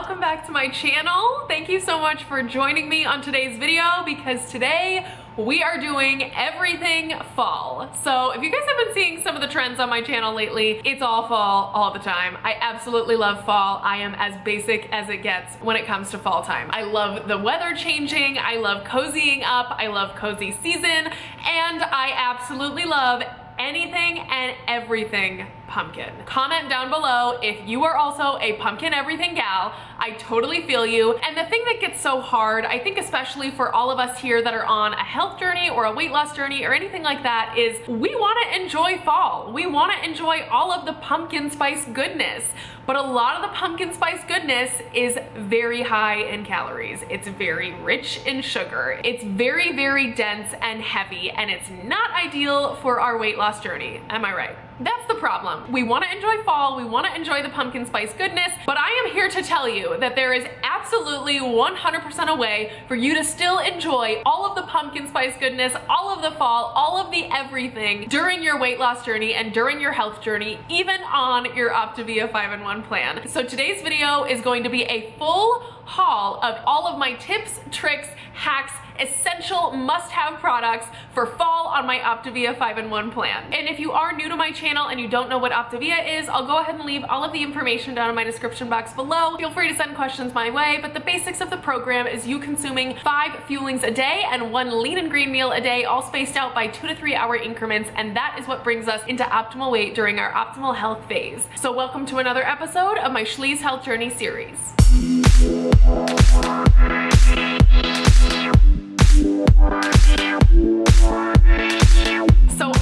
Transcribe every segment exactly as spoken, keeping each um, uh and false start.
welcome back to my channel. Thank you so much for joining me on today's video, because today we are doing everything fall. So if you guys have been seeing some of the trends on my channel lately, it's all fall all the time. I absolutely love fall. I am as basic as it gets when it comes to fall time. I love the weather changing, I love cozying up, I love cozy season, and I absolutely love anything and everything pumpkin. Comment down below if you are also a pumpkin everything gal. I totally feel you. And the thing that gets so hard, I think especially for all of us here that are on a health journey or a weight loss journey or anything like that, is we want to enjoy fall. We want to enjoy all of the pumpkin spice goodness. But a lot of the pumpkin spice goodness is very high in calories. It's very rich in sugar. It's very, very dense and heavy, and it's not ideal for our weight loss journey. Am I right? That's the problem. We want to enjoy fall, we want to enjoy the pumpkin spice goodness, but I am here to tell you that there is absolutely one hundred percent a way for you to still enjoy all of the pumpkin spice goodness, all of the fall, all of the everything during your weight loss journey and during your health journey, even on your Optavia five in one plan. So today's video is going to be a full haul of all of my tips, tricks, hacks, essential must-have products for fall on my Optavia five in one plan. And if you are new to my channel and you don't know what Optavia is, I'll go ahead and leave all of the information down in my description box below. Feel free to send questions my way, but the basics of the program is you consuming five fuelings a day and one lean and green meal a day, all spaced out by two to three hour increments, and that is what brings us into optimal weight during our optimal health phase. So welcome to another episode of my Schlee's Health Journey series. So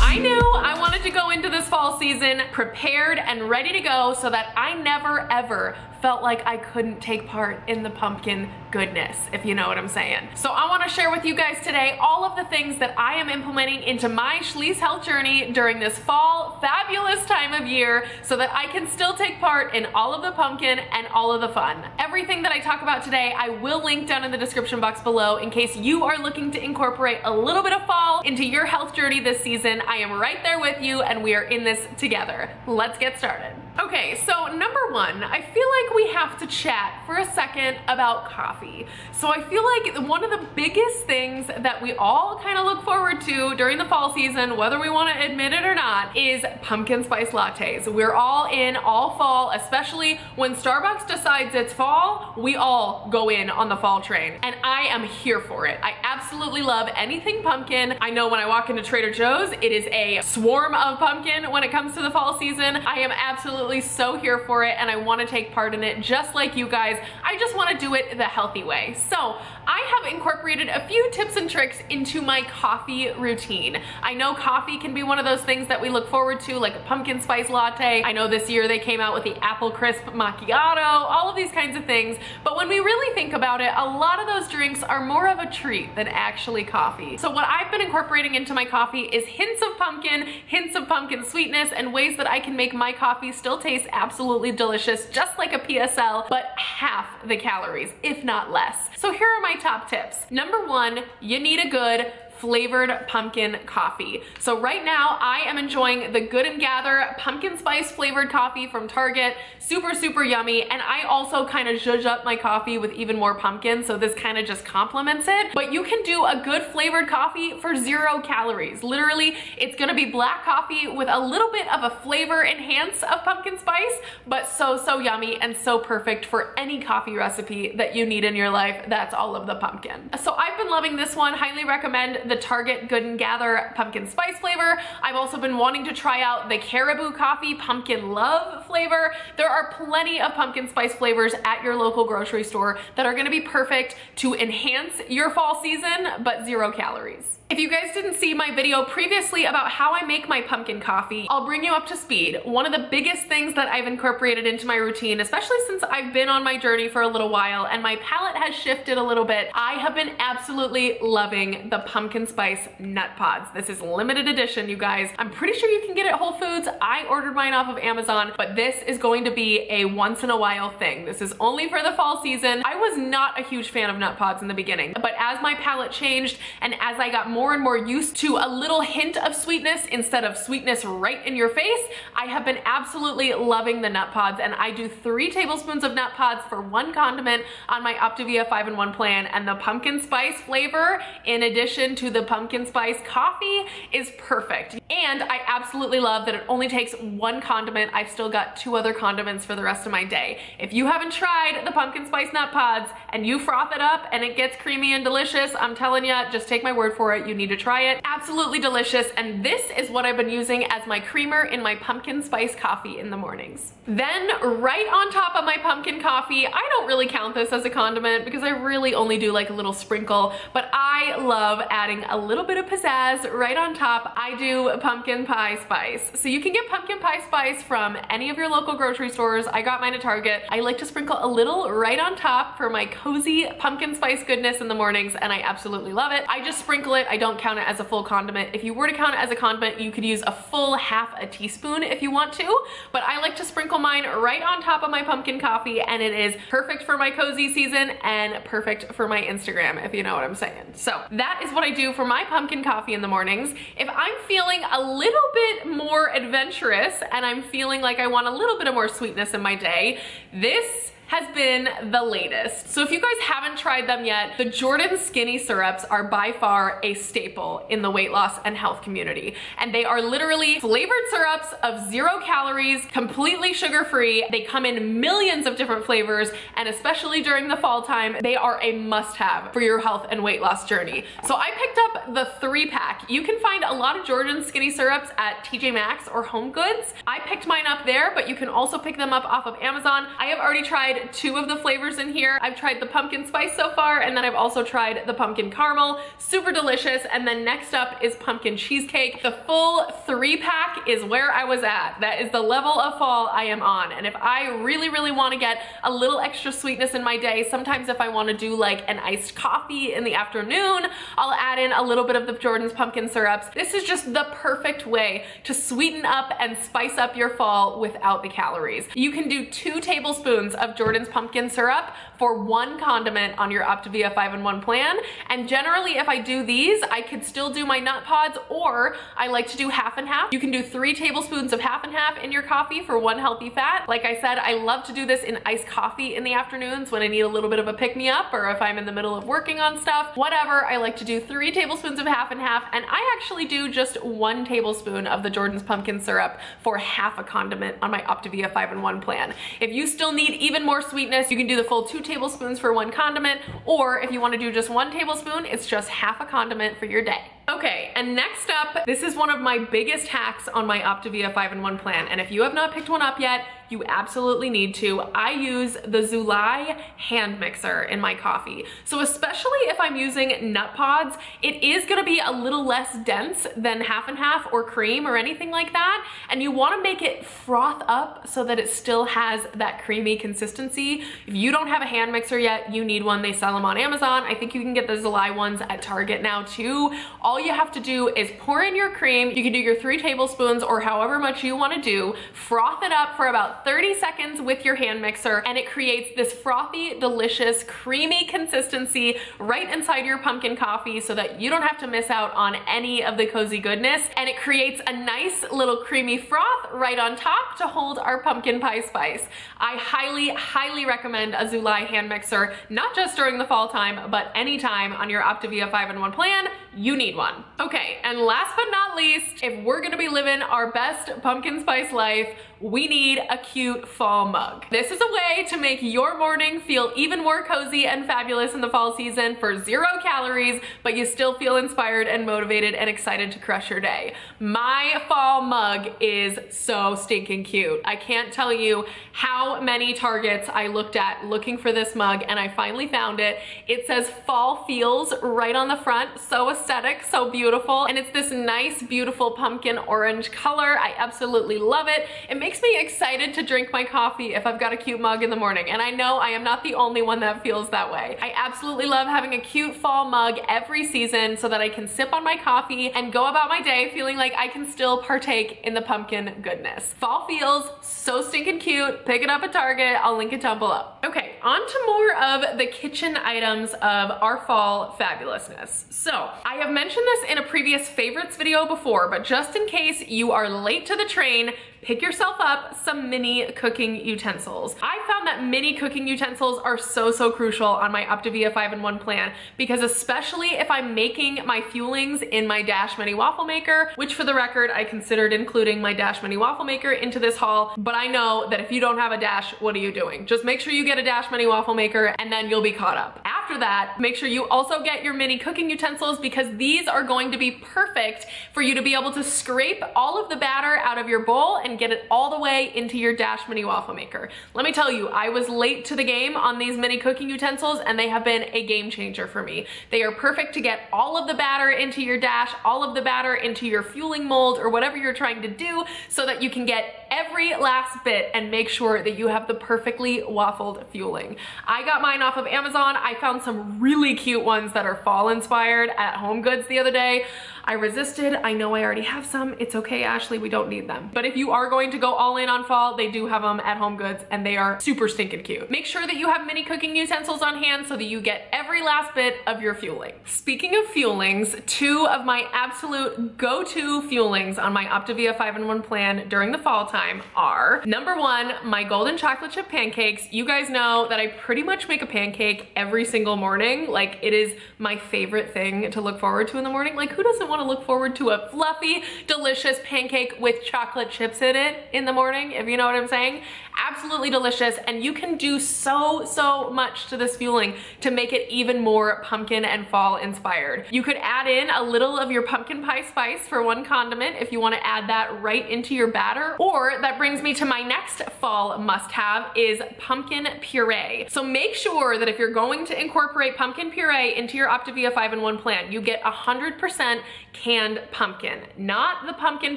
I knew I wanted to go into this fall season prepared and ready to go so that I never ever felt like I couldn't take part in the pumpkin goodness, if you know what I'm saying. So I want to share with you guys today all of the things that I am implementing into my Schlee's health journey during this fall fabulous time of year so that I can still take part in all of the pumpkin and all of the fun. Everything that I talk about today I will link down in the description box below in case you are looking to incorporate a little bit of fall into your health journey this season. I am right there with you, and we are in this together. Let's get started. Okay, so number one, I feel like we have to chat for a second about coffee. So I feel like one of the biggest things that we all kind of look forward to during the fall season, whether we want to admit it or not, is pumpkin spice lattes. We're all in all fall, especially when Starbucks decides it's fall, we all go in on the fall train, and I am here for it. I absolutely love anything pumpkin. I know when I walk into Trader Joe's, it is a swarm of pumpkin when it comes to the fall season. I am absolutely so here for it, and I want to take part in it just like you guys. I just want to do it the healthy way. So I have incorporated a few tips and tricks into my coffee routine. I know coffee can be one of those things that we look forward to, like a pumpkin spice latte. I know this year they came out with the apple crisp macchiato, all of these kinds of things, but when we really think about it, a lot of those drinks are more of a treat than actually coffee. So what I've been incorporating into my coffee is hints of pumpkin, hints of pumpkin sweetness, and ways that I can make my coffee still tastes absolutely delicious, just like a P S L, but half the calories, if not less. So here are my top tips. Number one, you need a good flavored pumpkin coffee. So right now I am enjoying the Good and Gather pumpkin spice flavored coffee from Target. Super, super yummy. And I also kind of zhuzh up my coffee with even more pumpkin, so this kind of just complements it. But you can do a good flavored coffee for zero calories. Literally, it's gonna be black coffee with a little bit of a flavor enhance of pumpkin spice, but so, so yummy and so perfect for any coffee recipe that you need in your life. That's all of the pumpkin. So I've been loving this one. Highly recommend the Target Good and Gather pumpkin spice flavor. I've also been wanting to try out the Caribou Coffee Pumpkin Love flavor. There are plenty of pumpkin spice flavors at your local grocery store that are gonna be perfect to enhance your fall season, but zero calories. If you guys didn't see my video previously about how I make my pumpkin coffee, I'll bring you up to speed. One of the biggest things that I've incorporated into my routine, especially since I've been on my journey for a little while and my palate has shifted a little bit, I have been absolutely loving the pumpkin pumpkin spice nut pods. This is limited edition, you guys. I'm pretty sure you can get it at Whole Foods. I ordered mine off of Amazon, but this is going to be a once in a while thing. This is only for the fall season. I was not a huge fan of nut pods in the beginning, but as my palate changed and as I got more and more used to a little hint of sweetness instead of sweetness right in your face, I have been absolutely loving the nut pods, and I do three tablespoons of nut pods for one condiment on my Optavia five in one plan, and the pumpkin spice flavor in addition to the pumpkin spice coffee is perfect. And I absolutely love that it only takes one condiment. I've still got two other condiments for the rest of my day. If you haven't tried the pumpkin spice nut pods and you froth it up and it gets creamy and delicious, I'm telling you, just take my word for it, you need to try it. Absolutely delicious, and this is what I've been using as my creamer in my pumpkin spice coffee in the mornings. Then right on top of my pumpkin coffee, I don't really count this as a condiment because I really only do like a little sprinkle, but I love adding a little bit of pizzazz right on top. I do pumpkin pie spice. So you can get pumpkin pie spice from any of your local grocery stores. I got mine at Target. I like to sprinkle a little right on top for my cozy pumpkin spice goodness in the mornings, and I absolutely love it. I just sprinkle it. I don't count it as a full condiment. If you were to count it as a condiment, you could use a full half a teaspoon if you want to, but I like to sprinkle mine right on top of my pumpkin coffee, and it is perfect for my cozy season and perfect for my Instagram, if you know what I'm saying. So that is what I do for my pumpkin coffee in the mornings. If I'm feeling a little bit more adventurous and I'm feeling like I want a little bit of more sweetness in my day, this has been the latest. So if you guys haven't tried them yet, the Jordan's Skinny Syrups are by far a staple in the weight loss and health community. And they are literally flavored syrups of zero calories, completely sugar-free. They come in millions of different flavors, and especially during the fall time, they are a must-have for your health and weight loss journey. So I picked up the three pack. You can find a lot of Jordan's Skinny Syrups at T J Maxx or Home Goods. I picked mine up there, but you can also pick them up off of Amazon. I have already tried two of the flavors in here. I've tried the pumpkin spice so far, and then I've also tried the pumpkin caramel. Super delicious. And then next up is pumpkin cheesecake. The full three pack is where I was at. That is the level of fall I am on. And if I really, really want to get a little extra sweetness in my day, sometimes if I want to do like an iced coffee in the afternoon, I'll add in a little bit of the Jordan's pumpkin syrups. This is just the perfect way to sweeten up and spice up your fall without the calories. You can do two tablespoons of Jordan's Jordan's pumpkin syrup for one condiment on your Optavia five in one plan. And generally, if I do these, I could still do my nut pods, or I like to do half and half. You can do three tablespoons of half and half in your coffee for one healthy fat. Like I said, I love to do this in iced coffee in the afternoons when I need a little bit of a pick-me-up, or if I'm in the middle of working on stuff, whatever. I like to do three tablespoons of half and half, and I actually do just one tablespoon of the Jordan's pumpkin syrup for half a condiment on my Optavia five in one plan. If you still need even more sweetness, you can do the full two tablespoons for one condiment, or if you want to do just one tablespoon, it's just half a condiment for your day. Okay, and next up, this is one of my biggest hacks on my Optavia five in one plan, and if you have not picked one up yet, you absolutely need to. I use the Zulay hand mixer in my coffee. So especially if I'm using nut pods, it is gonna be a little less dense than half and half or cream or anything like that, and you wanna make it froth up so that it still has that creamy consistency. If you don't have a hand mixer yet, you need one. They sell them on Amazon. I think you can get the Zulay ones at Target now too. All All you have to do is pour in your cream. You can do your three tablespoons or however much you want to do, froth it up for about thirty seconds with your hand mixer, and it creates this frothy, delicious, creamy consistency right inside your pumpkin coffee so that you don't have to miss out on any of the cozy goodness, and it creates a nice little creamy froth right on top to hold our pumpkin pie spice. I highly, highly recommend a Zulay hand mixer, not just during the fall time, but anytime on your Optavia five in one plan, you need one. Okay, and last but not least, if we're gonna be living our best pumpkin spice life, we need a cute fall mug. This is a way to make your morning feel even more cozy and fabulous in the fall season for zero calories, but you still feel inspired and motivated and excited to crush your day. My fall mug is so stinking cute. I can't tell you how many Targets I looked at looking for this mug, and I finally found it. It says Fall Feels right on the front, so a aesthetic, so beautiful. And it's this nice, beautiful pumpkin orange color. I absolutely love it. It makes me excited to drink my coffee if I've got a cute mug in the morning. And I know I am not the only one that feels that way. I absolutely love having a cute fall mug every season so that I can sip on my coffee and go about my day feeling like I can still partake in the pumpkin goodness. Fall feels so stinking cute. Pick it up at Target. I'll link it down below. Okay, on to more of the kitchen items of our fall fabulousness. So I have mentioned this in a previous favorites video before, but just in case you are late to the train, pick yourself up some mini cooking utensils. I found that mini cooking utensils are so, so crucial on my Optavia five in one plan, because especially if I'm making my fuelings in my Dash Mini Waffle Maker, which for the record, I considered including my Dash Mini Waffle Maker into this haul, but I know that if you don't have a Dash, what are you doing? Just make sure you get a Dash Mini Waffle Maker and then you'll be caught up. After that, make sure you also get your mini cooking utensils, because these are going to be perfect for you to be able to scrape all of the batter out of your bowl and get it all the way into your Dash Mini Waffle Maker. Let me tell you, I was late to the game on these mini cooking utensils and they have been a game changer for me. They are perfect to get all of the batter into your Dash, all of the batter into your fueling mold or whatever you're trying to do, so that you can get every last bit and make sure that you have the perfectly waffled fueling. I got mine off of Amazon. I found some really cute ones that are fall inspired at Home Goods the other day. I resisted. I know I already have some. It's okay, Ashley, we don't need them. But if you are going to go all in on fall, they do have them at Home Goods and they are super stinking cute. Make sure that you have mini cooking utensils on hand so that you get every last bit of your fueling. Speaking of fuelings, two of my absolute go-to fuelings on my Optavia five in one plan during the fall time are, number one, my golden chocolate chip pancakes. You guys know that I pretty much make a pancake every single morning. Like, it is my favorite thing to look forward to in the morning. Like, who doesn't want to look forward to a fluffy, delicious pancake with chocolate chips in it in the morning, if you know what I'm saying? Absolutely delicious, and you can do so, so much to this fueling to make it even more pumpkin and fall inspired. You could add in a little of your pumpkin pie spice for one condiment if you want to add that right into your batter. Or that brings me to my next fall must-have is pumpkin puree. So make sure that if you're going to incorporate pumpkin puree into your Optavia five in one plan, you get one hundred percent canned pumpkin, not the pumpkin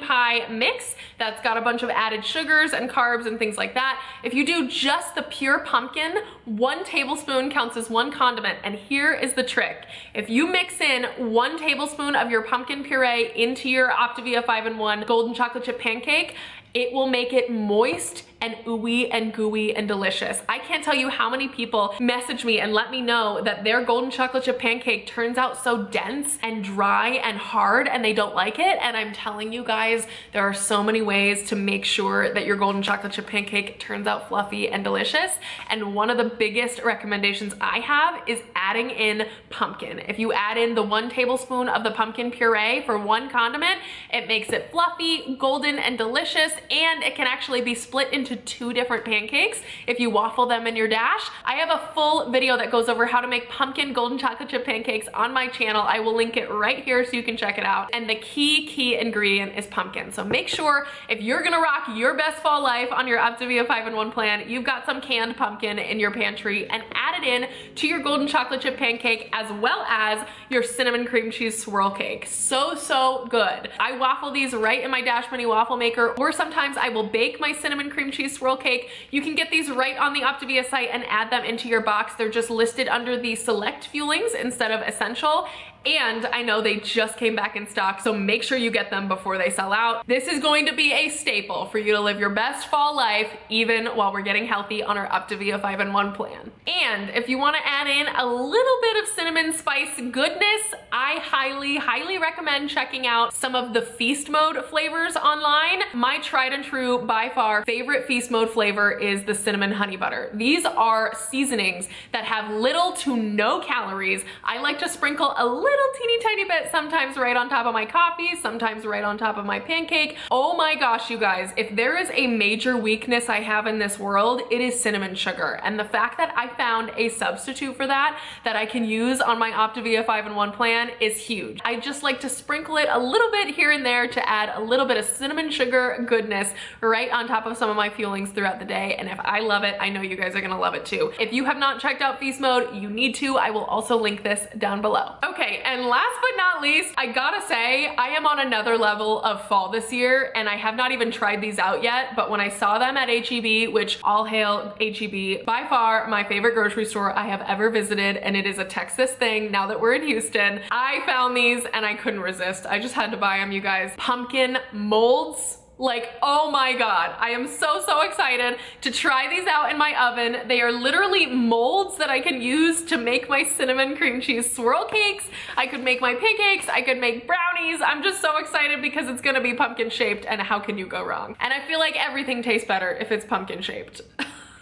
pie mix that's got a bunch of added sugars and carbs and things like that. If you do just the pure pumpkin, one tablespoon counts as one condiment. And here is the trick. If you mix in one tablespoon of your pumpkin puree into your Optavia five in one golden chocolate chip pancake, it will make it moist and ooey and gooey and delicious. I can't tell you how many people message me and let me know that their golden chocolate chip pancake turns out so dense and dry and hard and they don't like it. And I'm telling you guys, there are so many ways to make sure that your golden chocolate chip pancake turns out fluffy and delicious. And one of the biggest recommendations I have is adding in pumpkin. If you add in the one tablespoon of the pumpkin puree for one condiment, it makes it fluffy, golden, and delicious, and it can actually be split into two different pancakes if you waffle them in your Dash. I have a full video that goes over how to make pumpkin golden chocolate chip pancakes on my channel. I will link it right here so you can check it out. And the key, key ingredient is pumpkin. So make sure if you're gonna rock your best fall life on your Optavia five in one plan, you've got some canned pumpkin in your pantry and add it in to your golden chocolate chip pancake as well as your cinnamon cream cheese swirl cake. So, so good. I waffle these right in my Dash Mini Waffle Maker, or sometimes I will bake my cinnamon cream cheese swirl cake. You can get these right on the Optavia site and add them into your box. They're just listed under the select fuelings instead of essential. And I know they just came back in stock, so make sure you get them before they sell out. This is going to be a staple for you to live your best fall life, even while we're getting healthy on our Optavia five in one plan. And if you wanna add in a little bit of cinnamon spice goodness, I highly, highly recommend checking out some of the Feast Mode flavors online. My tried and true, by far, favorite Feast Mode flavor is the cinnamon honey butter. These are seasonings that have little to no calories. I like to sprinkle a little little teeny tiny bit, sometimes right on top of my coffee, sometimes right on top of my pancake. Oh my gosh, you guys, if there is a major weakness I have in this world, it is cinnamon sugar. And the fact that I found a substitute for that, that I can use on my Optavia five in one plan is huge. I just like to sprinkle it a little bit here and there to add a little bit of cinnamon sugar goodness right on top of some of my fuelings throughout the day. And if I love it, I know you guys are gonna love it too. If you have not checked out Feast Mode, you need to. I will also link this down below. Okay, and last but not least, I gotta say, I am on another level of fall this year, and I have not even tried these out yet, but when I saw them at H E B, which all hail H E B, by far my favorite grocery store I have ever visited, and it is a Texas thing now that we're in Houston, I found these and I couldn't resist. I just had to buy them, you guys. Pumpkin molds. Like, oh my God, I am so, so excited to try these out in my oven. They are literally molds that I can use to make my cinnamon cream cheese swirl cakes. I could make my pancakes, I could make brownies. I'm just so excited because it's gonna be pumpkin shaped, and how can you go wrong? And I feel like everything tastes better if it's pumpkin shaped.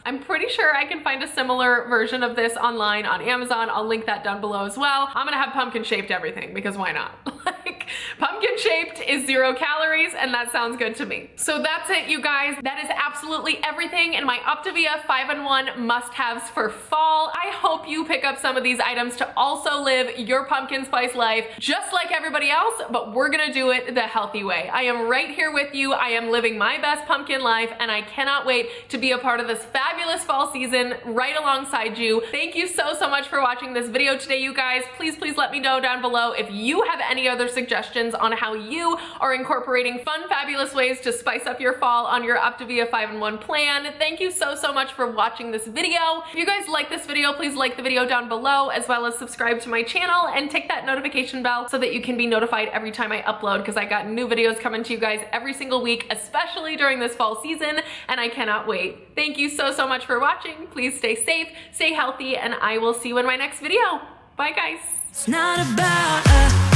I'm pretty sure I can find a similar version of this online on Amazon. I'll link that down below as well. I'm gonna have pumpkin shaped everything because why not? Like, pumpkin shaped is zero calories, and that sounds good to me. So that's it, you guys. That is absolutely everything in my Optavia five in one must-haves for fall. I hope you pick up some of these items to also live your pumpkin spice life just like everybody else, but we're gonna do it the healthy way. I am right here with you. I am living my best pumpkin life, and I cannot wait to be a part of this fabulous Fabulous fall season right alongside you. Thank you so, so much for watching this video today, you guys. Please, please let me know down below if you have any other suggestions on how you are incorporating fun, fabulous ways to spice up your fall on your Optavia five in one plan. Thank you so, so much for watching this video. If you guys like this video, please like the video down below, as well as subscribe to my channel and tick that notification bell so that you can be notified every time I upload, because I got new videos coming to you guys every single week, especially during this fall season, and I cannot wait. Thank you so, so so much for watching. Please stay safe, stay healthy, and I will see you in my next video. Bye, guys. It's not about us.